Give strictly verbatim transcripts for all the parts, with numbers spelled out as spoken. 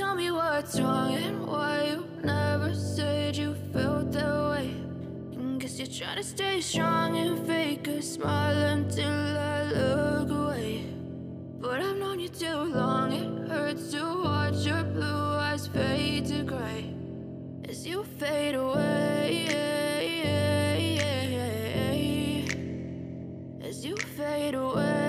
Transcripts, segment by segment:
tell me what's wrong and why you never said you felt that way. I guess you're trying to stay strong and fake a smile until I look away. But I've known you too long, it hurts to watch your blue eyes fade to gray as you fade away, as you fade away.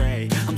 I'm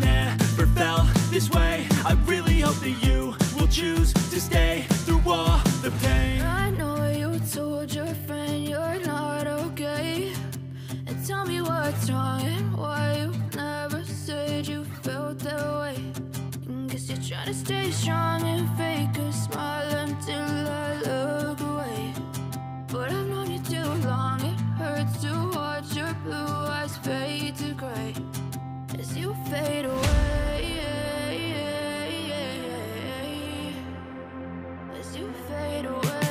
never felt this way. I really hope that you will choose to stay through all the pain. I know you told your friend you're not okay, and tell me what's wrong and why you never said you felt that way. You're trying to stay strong and fake a smile until I look away. But I've known you too long, it hurts to watch your blue eyes fade to gray as you fade away, as you fade away,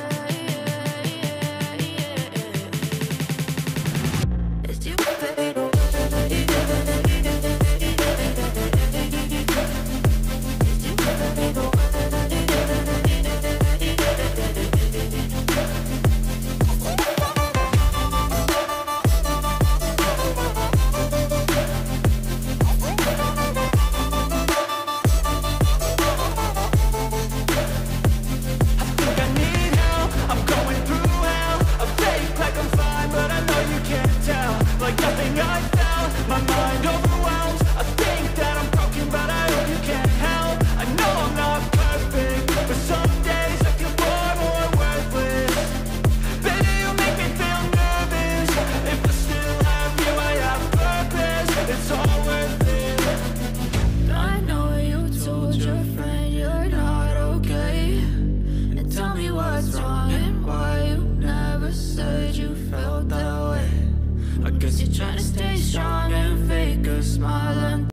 as you fade away. Trying to stay strong.